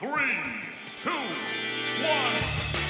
3, 2, 1.